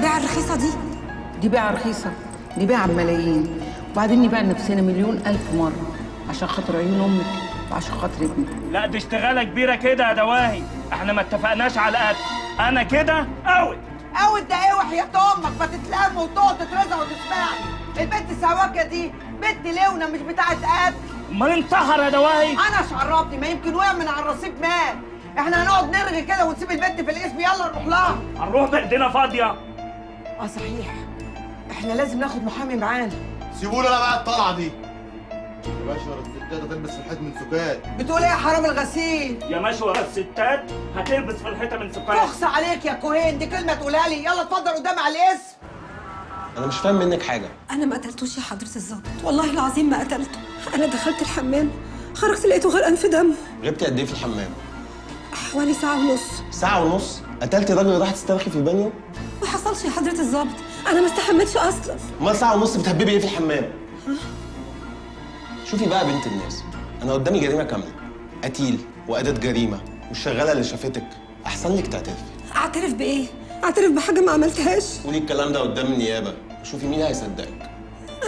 البيعة الرخيصة دي؟ دي بيعة رخيصة، دي بيعة بملايين، وبعدين نبيع نفسنا مليون ألف مرة عشان خاطر عيون أمك وعشان خاطر ابني. لا دي اشتغالة كبيرة كده يا دواهي، احنا ما اتفقناش على قد أنا كده أوت. أوت ده إيه وحياة أمك؟ ما تتلام وتقعد تترزع وتسمعني. البنت سهوكة دي بنت لونة مش بتاعة قد. أمال انتحر يا دواهي؟ أنا مش عرفني، ما يمكن وقع من على الرصيف مات. احنا هنقعد نرغي كده ونسيب البنت في القسم؟ يلا نروح لها. هنروح بايدينا فاضيه. اه صحيح، احنا لازم ناخد محامي معانا. سيبونا انا بقى الطلعه دي يا مشوره الستات، هتلبس في الحيطه من سكات. بتقول ايه يا حرام الغسيل؟ يا مشوره الستات هتلبس في الحيطه من سكات. تخص عليك يا كوهين، دي كلمه تقولها لي. يلا اتفضل قدام على القسم. انا مش فاهم منك حاجه. انا ما قتلتوش يا حضره الظابط، والله العظيم ما قتلته. انا دخلت الحمام، خرجت لقيته غرقان في دم. غبت قد ايه في الحمام؟ حوالي ساعة ونص. ساعة ونص؟ قتلتي راجل راح تسترخي في البانيو؟ ما حصلش يا حضرة الظابط، أنا ما استحملتش أصلاً. أمال ساعة ونص بتهببي إيه في الحمام؟ شوفي بقى يا بنت الناس، أنا قدامي جريمة كاملة، قتيل وأداة جريمة والشغالة اللي شافتك، أحسن لك تعترفي. أعترف بإيه؟ أعترف بحاجة ما عملتهاش؟ قولي الكلام ده قدام النيابة وشوفي مين هيصدقك.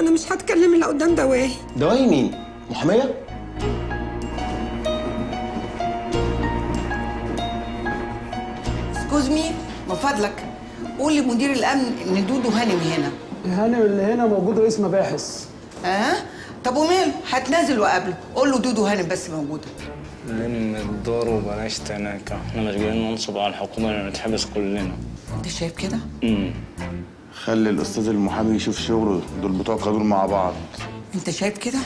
أنا مش هتكلم إلا قدام دواهي. دواهي مين؟ محامية؟ كوزمي من فضلك قول لمدير الامن ان دودو هانم هنا. هانم اللي هنا موجود رئيس مباحث. اه طب وماله، هتنازل وقابله، قول له دودو هانم بس موجوده. لم الدار وبلاش تناكة، احنا مشغولين ننصب على الحكومه اللي نتحبس كلنا. انت شايف كده؟ خلي الاستاذ المحامي يشوف شغله، دول بتوع قانون مع بعض. انت شايف كده؟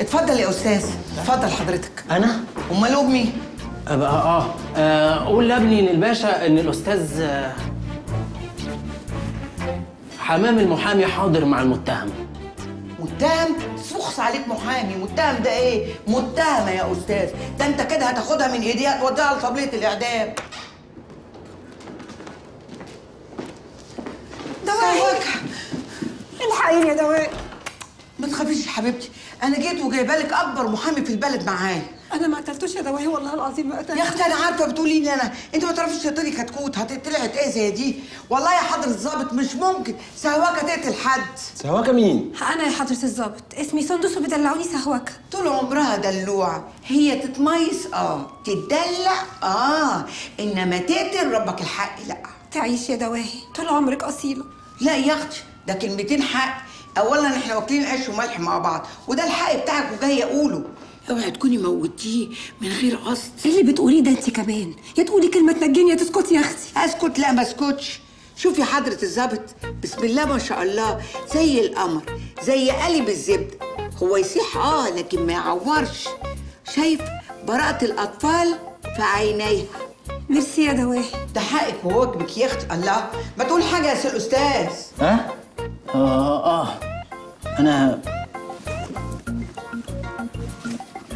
اتفضل يا استاذ، اتفضل حضرتك. انا؟ امال امي؟ أبقى قول لابني للباشا إن الأستاذ حمام المحامي حاضر مع المتهم. متهم؟ سخص عليك محامي، متهم ده إيه؟ متهمة يا أستاذ، ده أنت كده هتاخدها من إيديها توديها لطبلية الإعدام. دواهي الحقيني يا دواهي. ما تخافيش يا حبيبتي، أنا جيت وجايبه لك أكبر محامي في البلد معايا. أنا ما قتلتوش يا دواهي، والله العظيم ما قتلتوش. يا أختي أنا عارفة بتقولي لي أنا، أنت ما تعرفيش تقتلي كتكوت، هتقتلي هتأذي زي دي. والله يا حضرة الظابط مش ممكن سهوكة تقتل حد. سهوكة مين؟ أنا يا حضرة الظابط، اسمي سندس وبيدلعوني سهوكة. طول عمرها دلوعة، هي تتميص تتدلع إنما تقتل ربك الحق لأ. تعيش يا دواهي، طول عمرك أصيلة. لا يا أختي، ده كلمتين حق. أولاً إحنا واكلين عيش وملح مع بعض، وده الحق بتاعك وجاية أقوله. اوعي تكوني موتيه من غير قصد. ايه اللي بتقوليه ده انت كمان؟ يا تقولي كلمه تنجيني يا تسكتي يا اختي. اسكت؟ لا ما اسكتش. شوفي حضره الظابط، بسم الله ما شاء الله، زي القمر زي قالب الزبده، هو يصيح لكن ما يعورش. شايف براءه الاطفال في عينيها. ميرسي يا دواهي، ده حقك وواجبك يا اختي. الله، ما تقول حاجه يا سي الاستاذ. ها؟ انا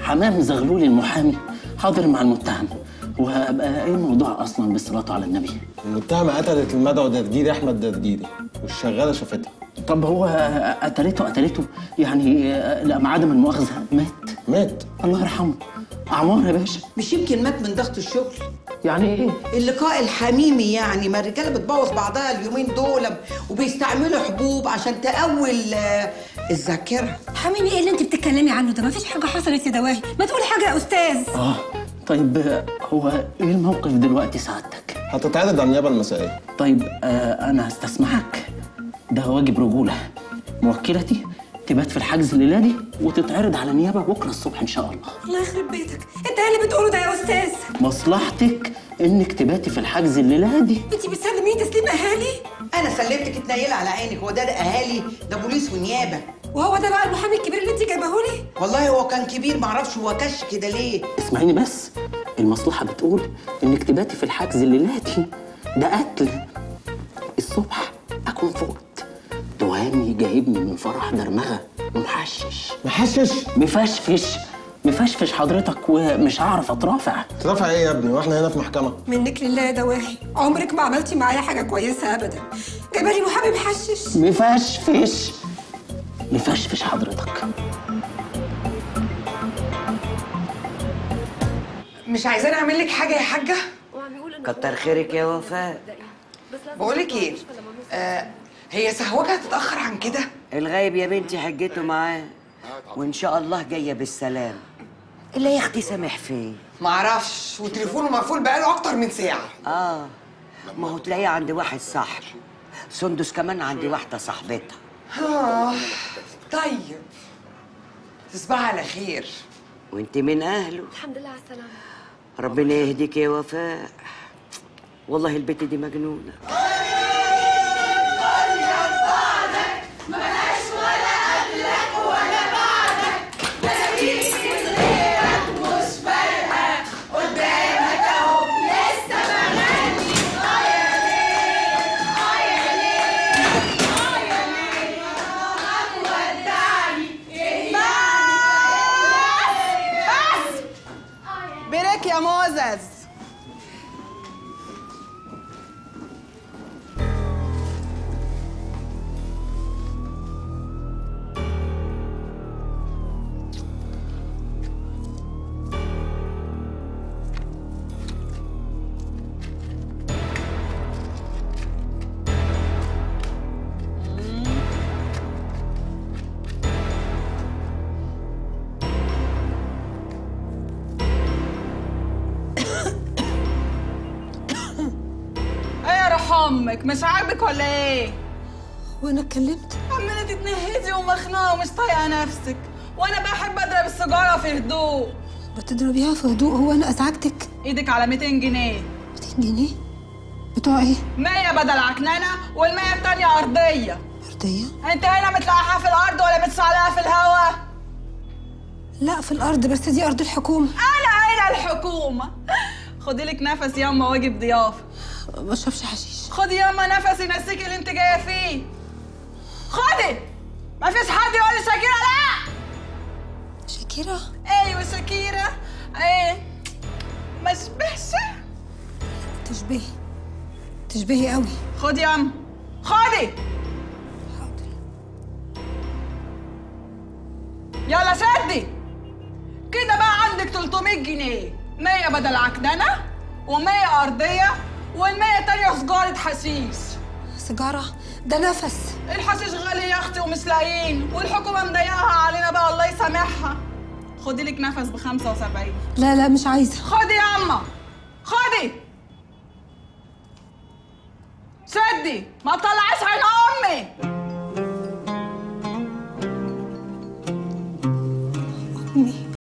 حمام زغلولي المحامي حاضر مع المتهم، وهبقى ايه الموضوع اصلا بالصلاه على النبي؟ المتهمه قتلت المدعو درديري احمد درديري والشغاله شافتها. طب هو قتلته يعني؟ لا ما عدم المؤاخذه مات. الله يرحمه، اعمار يا باشا. مش يمكن مات من ضغط الشغل؟ يعني ايه؟ اللقاء الحميمي يعني، ما الرجاله بتبوظ بعضها اليومين دول، وبيستعملوا حبوب عشان تقوي الذاكره. حميمي ايه اللي انت بتتكلمي عنه ده؟ ما فيش حاجه حصلت يا دواهي، ما تقول حاجه يا استاذ. طيب هو ايه الموقف دلوقتي سعادتك؟ هتتعرض على النيابه المسائيه. طيب انا هستسمحك، ده واجب رجوله. موكلتي تبات في الحجز الليله دي وتتعرض على النيابه بكره الصبح ان شاء الله. الله يخرب بيتك، انت ايه اللي بتقوله ده يا استاذ؟ مصلحتك انك تباتي في الحجز الليله دي. انت بتسلميني تسليم اهالي؟ انا سلمتك اتنيله على عينك. هو ده اهالي؟ ده بوليس ونيابه. وهو ده بقى المحامي الكبير اللي انت جايباهولي؟ والله هو كان كبير، معرفش هو كش كده ليه. اسمعيني بس، المصلحه بتقول انك تباتي في الحجز الليله دي، ده قتل. الصبح اكون فوق، دوهاني جايبني من فرح درمغه ومحشش مفشفش حضرتك، ومش هعرف اترافع. ترافع ايه يا ابني واحنا هنا في محكمه؟ منك لله يا دواهي، عمرك ما عملتي معايا حاجه كويسه ابدا. جبالي محامي محشش مفشفش حضرتك. مش عايزاني اعمل لك حاجه يا حاجه؟ كتر خيرك يا وفاء، بقولك ايه، هي سهوكة هتتأخر عن كده؟ الغايب يا بنتي حجته معاه، وإن شاء الله جاية بالسلام. إلا يا أختي سامح فيه؟ معرفش، وتليفونه مقفول بقاله أكتر من ساعة. آه، ما هو تلاقيه عند واحد صاحبه، سندس كمان عند واحدة صاحبتها. آه، طيب، تصبحي على خير. وأنت من أهله؟ الحمد لله على السلامة. ربنا يهديك يا وفاء، والله البت دي مجنونة. يا موزز امك مش عاجبك ولا ايه؟ وانا اتكلمت؟ عماله تتنهدي ومخنوقه ومش طايقه نفسك، وانا بحب اضرب السيجاره في هدوء. بتضربيها في هدوء؟ هو انا ازعجتك؟ ايدك على 200 جنيه. 200 جنيه؟ بتوع ايه؟ 100 بدل عكننه والمية التانية ارضيه. ارضيه؟ انت هنا متلقحها في الارض ولا متسعلقها في الهوا؟ لا في الارض، بس دي ارض الحكومه. انا الحكومه. خدي لك نفس ياما واجب ضيافه. ما اشربش حشيش. خدي ياما نفس ينسيكي اللي انت جايه فيه. خدي، مفيش حد يقول لي شاكيرا لا. شاكيرا؟ ايوه شاكيرا. ايه؟ ما اشبهش؟ تشبهي، تشبهي قوي. خدي ياما، خدي. حاضر. يلا شدي. كده بقى عندك 300 جنيه، 100 بدل عكننه و100 ارضيه والمية التانية سجارة حشيش. سجارة؟ ده نفس. الحشيش غالي يا اختي ومش لاقيين، والحكومة مضايقاها علينا بقى الله يسامحها. خدي لك نفس ب75. لا لا مش عايزة. خدي يا أما، خدي. سدي، ما تطلعيش عين أمي.